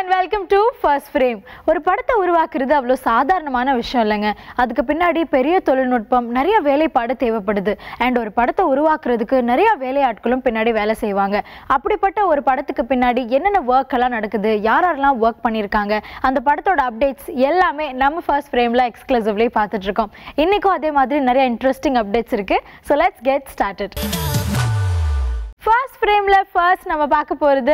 and welcome to First Frame. ஒரு படத்தை உருவாக்குறது அவ்வளோ சாதாரணமான விஷயம் இல்லைங்க. அதுக்கு பின்னாடி பெரிய தொழில்நுட்பம் நிறைய வேலைப்பாடு தேவைப்படுது. அண்ட் ஒரு படத்தை உருவாக்குறதுக்கு நிறைய வேலையாட்களும் பின்னாடி வேலை செய்வாங்க. அப்படிப்பட்ட ஒரு படத்துக்கு பின்னாடி என்னென்ன ஒர்க் எல்லாம் நடக்குது, யாரெல்லாம் ஒர்க் பண்ணியிருக்காங்க, அந்த படத்தோட அப்டேட்ஸ் எல்லாமே நம்ம ஃபர்ஸ்ட் ஃப்ரேமில் எக்ஸ்க்ளூசிவ்லி பார்த்துட்டு இருக்கோம். இன்றைக்கும் அதே மாதிரி நிறைய இன்ட்ரெஸ்டிங் அப்டேட்ஸ் இருக்குது. So let's get started. First frame la first nama paaka poradhu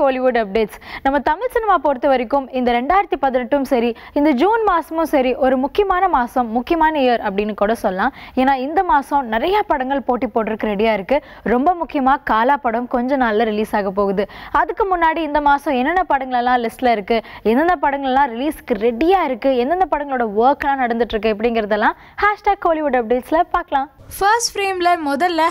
#Hollywood updates. Nama Tamil cinema portha varaikum indha 2018 seri indha June masamum seri oru mukkiyana maasam mukkiyana year appdinu koda sollalam. Yena indha maasam nariya padangal poti potruk ready a irukku. Romba mukkiyama Kala padam konja naalla release aaga pogudhu. Adukku munnadi indha maasam enna padangal alla list la irukku, enna padangal alla release ku ready a irukku, enna padangaloda work la nadandittirukku ipdingiradala #Hollywood updates la paakalam. First frame la modalla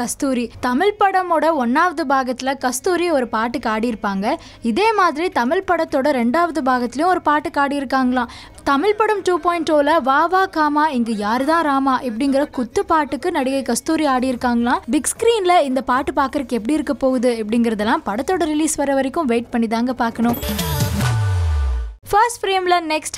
#Kasturi Tamil படமோட 1வது பாகத்துல கஸ்தூரி ஒரு பாட்டு காடி இருப்பாங்க. இதே மாதிரி தமிழ் படத்தோட 2வது பாகத்துலயும் ஒரு பாட்டு காடி இருக்காங்களாம். தமிழ் படம் 2.0ல வா வா காமா இங்கு யாருதான் ராமா இப்படிங்கிற குத்து பாட்டுக்கு நடிகை கஸ்தூரி ஆடி இருக்காங்களாம். பிக் ஸ்கிரீன்ல இந்த பாட்டு பார்க்கறதுக்கு எப்படி இருக்க போகுது இப்படிங்கிறதெல்லாம் படத்தோட ரிலீஸ் வர வரைக்கும் வெயிட் பண்ணி தாங்க பார்க்கணும். First frame la next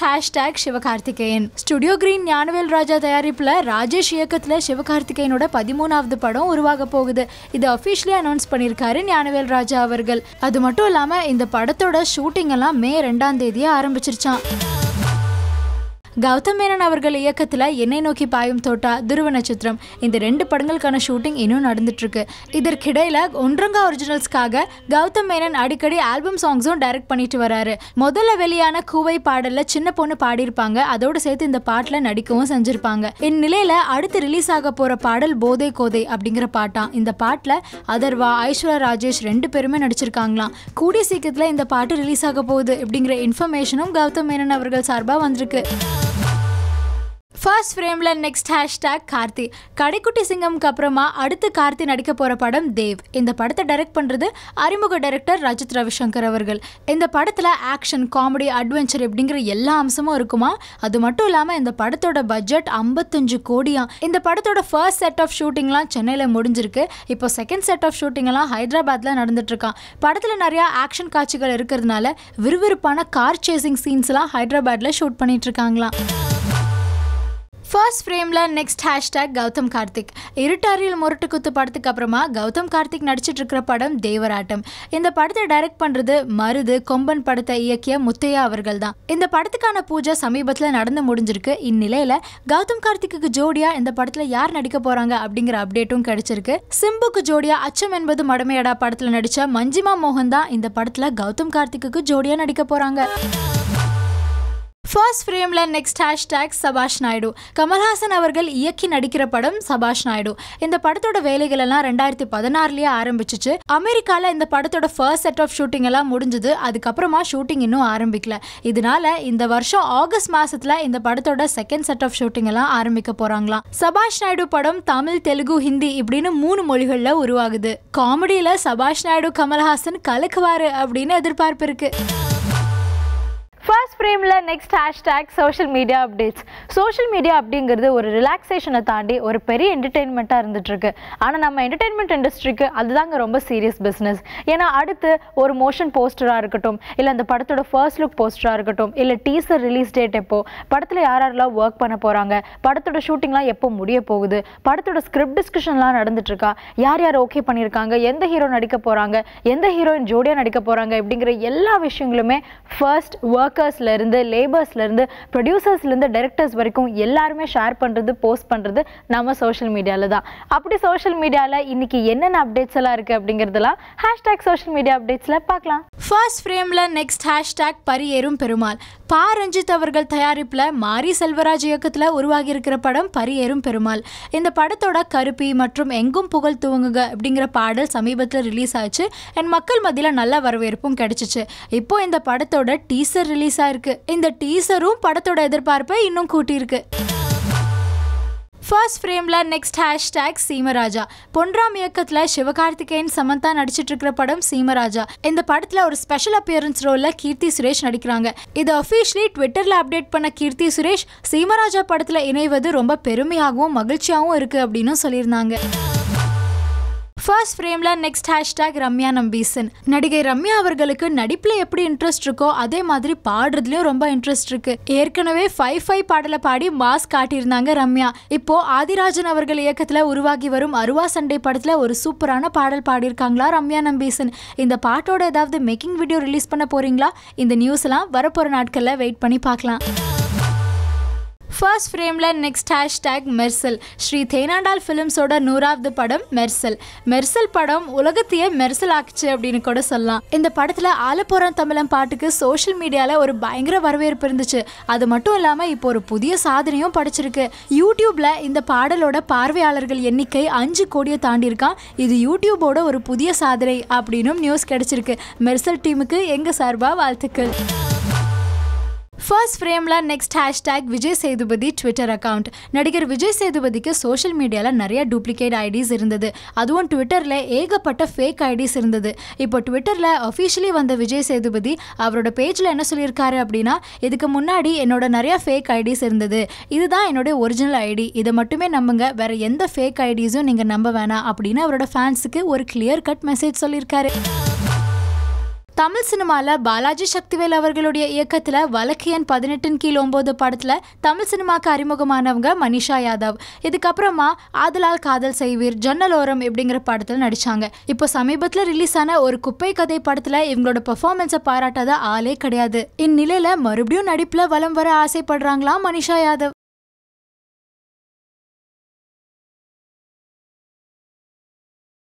#Shivakarthikeyan. Studio Green Gnanavel Raja தயாரிப்புல Rajesh இயக்கத்துல சிவகார்த்திகேயனோட 13வது படம் உருவாக போகுது. இது officially அனௌன்ஸ் பண்ணிருக்காரு ஞானவேல் ராஜா அவர்கள். அது மட்டும் இல்லாம இந்த படத்தோட ஷூட்டிங் எல்லாம் மே 2ஆம் தேதியே ஆரம்பிச்சிருச்சாம். கௌதம் மேனன் அவர்கள் இயக்கத்துல எண்ணெய் நோக்கி பாயும் தோட்டா, திருவன சித்திரம் இந்த 2 படங்களுக்கான ஷூட்டிங் இன்னும் நடந்துட்டு இருக்கு. இதற்கிடையில ஒன்றங்கா ஒரிஜினல்ஸ்க்காக கௌதம் மேனன் அடிக்கடி ஆல்பம் சாங்ஸும் டைரக்ட் பண்ணிட்டு வராரு. முதல்ல வெளியான கூவை பாடல்ல சின்ன பொண்ணு பாடியிருப்பாங்க. அதோட சேர்த்து இந்த பாட்டுல நடிக்கவும் செஞ்சிருப்பாங்க. இந்நிலையில அடுத்து ரிலீஸ் ஆக போற பாடல் போதை கோதை அப்படிங்கிற பாட்டாம். இந்த பாட்டுல அதர்வா, ஐஸ்வர்யா ராஜேஷ் 2 பேருமே நடிச்சிருக்காங்களாம். கூடிய சீக்கிரத்துல இந்த பாட்டு ரிலீஸ் ஆக போகுது அப்படிங்கிற இன்ஃபர்மேஷனும் கௌதம் மேனன் அவர்கள் சார்பா வந்திருக்கு. First frame la next #Karthi. கடைக்குட்டி சிங்கம்க்கு அப்புறமா அடுத்து கார்த்தி நடிக்க போற படம் தேவ். இந்த படத்தை டைரக்ட் பண்றது அறிமுக டைரக்டர் ரஜித் ரவிசங்கர் அவர்கள். இந்த படத்துல ஆக்ஷன், காமெடி, அட்வென்ச்சர் இப்படிங்கிற எல்லா அம்சமும் இருக்குமா. அது மட்டும் இல்லாம இந்த படத்தோட பட்ஜெட் 55 கோடியா. இந்த படத்தோட ஃபர்ஸ்ட் செட் ஆஃப் ஷூட்டிங்லாம் சென்னையில முடிஞ்சிருக்கு. இப்போ செகண்ட் செட் ஆஃப் ஷூட்டிங் எல்லாம் ஹைதராபாத்ல நடந்துட்டு இருக்கான். படத்துல நிறைய ஆக்ஷன் காட்சிகள் இருக்கிறதுனால விறுவிறுப்பான கார் சேசிங் சீன்ஸ் எல்லாம் ஹைதராபாத்ல ஷூட் பண்ணிட்டு இருக்காங்களாம். First frame la next #Gautham Karthik. இருட்டாரில் முரட்டு குத்து படத்துக்கு அப்புறமா கௌதம் கார்த்திக் நடிச்சிட்டு இருக்கிற படம் தேவராட்டம். இந்த படத்தை டைரக்ட் பண்றது மருது கொம்பன் படத்தை இயக்கிய முத்தையா அவர்கள் தான். இந்த படத்துக்கான பூஜை சமீபத்தில் நடந்து முடிஞ்சிருக்கு. இந்நிலையில கௌதம் கார்த்திக்கு ஜோடியா இந்த படத்துல யார் நடிக்க போறாங்க அப்படிங்கிற அப்டேட்டும் கிடைச்சிருக்கு. சிம்புக்கு ஜோடியா அச்சம் என்பது மடமையடா படத்துல நடிச்ச மஞ்சிமா மோகன் தான் இந்த படத்துல கௌதம் கார்த்திக்கு ஜோடியா நடிக்க போறாங்க. First frame la next #Sabaash Naidu. Kamalhassan avargal iyakki nadikira padam Sabaash Naidu. இந்த படத்தோட வேலைகள் எல்லாம் 2016லயே ஆரம்பிச்சிச்சு. அமெரிக்கால இந்த படத்தோட first set of shooting எல்லாம் முடிஞ்சது. அதுக்கப்புறமா ஷூட்டிங் இன்னும் ஆரம்பிக்கல. இதனால இந்த வருஷம் ஆகஸ்ட் மாசத்துல இந்த படத்தோட செகண்ட் செட் ஆஃப் ஷூட்டிங் எல்லாம் ஆரம்பிக்க போறாங்களாம். சபாஷ் நாயுடு படம் தமிழ், தெலுங்கு, ஹிந்தி இப்படின்னு 3 மொழிகள்ல உருவாகுது. காமெடியில சபாஷ் நாயுடு கமல்ஹாசன் கலக்குவாரு அப்படின்னு எதிர்பார்ப்பு இருக்கு. First frame la next #Social media updates. Social media அப்படிங்கிறது ஒரு ரிலாக்ஸேஷனை தாண்டி ஒரு பெரிய என்டர்டெயின்மெண்ட்டாக இருந்துட்டு இருக்கு. ஆனால் நம்ம என்டர்டெயின்மெண்ட் இண்டஸ்ட்ரிக்கு அதுதாங்க ரொம்ப சீரியஸ் பிஸ்னஸ். ஏன்னா அடுத்து ஒரு மோஷன் போஸ்டராக இருக்கட்டும், இல்லை அந்த படத்தோட ஃபர்ஸ்ட் லுக் போஸ்டராக இருக்கட்டும், இல்லை டீசர் ரிலீஸ் டேட் எப்போ, படத்தில் யாரெல்லாம் ஒர்க் பண்ண போகிறாங்க, படத்தோட ஷூட்டிங்லாம் எப்போ முடிய போகுது, படத்தோட ஸ்கிரிப்ட் டிஸ்கஷன்லாம் நடந்துட்டு இருக்கா, யார் யார் ஓகே பண்ணியிருக்காங்க, எந்த ஹீரோ நடிக்க போகிறாங்க, எந்த ஹீரோயின் ஜோடியாக நடிக்க போகிறாங்க இப்படிங்கிற எல்லா விஷயங்களுமே ஃபர்ஸ்ட் ஒர்க் workersல இருந்து லேபர்ஸ்ல இருந்து ப்ரொடியூசர்ஸ்ல இருந்து டைரக்டர்ஸ் வரைக்கும் எல்லாருமே ஷேர் பண்றது போஸ்ட் பண்றது நம்ம சோஷியல் மீடியால தான். அப்படி சோஷியல் மீடியால இன்னைக்கு என்னென்ன அப்டேட்ஸ் எல்லாம் இருக்கு அப்படிங்கிறதெல்லாம் #Social media updatesல பார்க்கலாம். First frameல next #Pariyerum Perumal. பா ரஞ்சித் அவர்கள் தயாரிப்புல மாரி செல்வராஜ் இயக்கத்துல உருவாகி இருக்கிற படம் பரியேறும் பெருமாள். இந்த படத்தோட கருப்பி மற்றும் எங்கும் புகழ் தூங்குங்க அப்படிங்கிற பாடல் சமீபத்தில் ரிலீஸ் ஆச்சு. என் மக்கள் மத்தியில நல்ல வரவேற்பும் கிடைச்சிச்சு. இப்போ இந்த படத்தோட டீசர் ரிலீஸ் ஆயிருக்கு. இந்த டீசரும் படத்தோட எதிர்பார்ப்பை இன்னும் கூட்டியிருக்கு. First frame la next #Seema Raja. Ponram இயக்கத்துல சிவகார்த்திகேயன் சமந்தா நடிச்சிட்டு இருக்கிற படம் சீம ராஜா. இந்த படத்துல ஒரு ஸ்பெஷல் அப்பியரன்ஸ் ரோல்ல கீர்த்தி சுரேஷ் நடிக்கிறாங்க. இது அஃபிஷியலி ட்விட்டர்ல அப்டேட் பண்ண கீர்த்தி சுரேஷ் சீமராஜா படத்துல இணைவது ரொம்ப பெருமையாகவும் மகிழ்ச்சியாகவும் இருக்கு அப்படின்னு சொல்லியிருந்தாங்க. First frame la next hashtag Ramya Nambeesan. Nadigai Ramya avargalukku nadipla eppadi interest iruko adhe madiri paadradhilum romba interest irukku. Erkanave 5-5 paadala paadi mass kaatirundanga Ramya. Ippo Aadirajan avargal iyakkathila uruvagi varum Aruva Sunday padathila oru superana paadal paadirukangala Ramya Nambeesan. Indha paatoda edhavadhu making video release panna poringla? Indha news la varapora naatkalla wait panni paakalam. First frame la next hashtag Mersal. Sri Thenandal Films oda 100th padam Mersal. Mersal padam ulagathiye Mersal aakichu appadinu koda sollalam. Indha padathila aalaporan tamilan paatukku social media la oru bayangara varavairpu irunduchu. Adu mattum illama ipo oru pudhiya saadhaniyum padichirukku. YouTube la indha paadaloda paarvayalargal ennikai 5 kodiya taandi iruka. Idu YouTube oda oru pudhiya saadhanai appadinum news kedichirukku. Mersal teamukku enga sarba vaalthukal. First frame la next hashtag Vijay Sethupathi Twitter account. Nadigar Vijay Sethupathikku social media la nariya duplicate IDs irundhathu. Aduvum Twitter la egapatta fake IDs irundhathu. Ipo Twitter la officially vanda Vijay Sethupathi avaroda page la enna sollirukkaru appadina idhukku munnadi enoda nariya fake IDs irundhathu. Idhaan enoda original ID. Idha mattume nambunga vera endha fake IDs um neenga namba vena appadina avaroda fans ku oru clear cut message sollirukkaru. Tamil cinema la Balaji Shaktivel avargalude iyakkathila Valakkiyan 18 kilo 9 padathila Tamil cinema ku arimugamanavanga Manisha Yadav. Idukapurama Aadalal Kaadal Seivir Jannaloram eppingra padathila nadichanga. Ipo sameebathila release ana oru kuppai kadai padathila ivangaloda performance paaratada aale kedaiyadhu. In nilaiyila marubadiyum nadipla valam vara aasai padranga Manisha Yadav.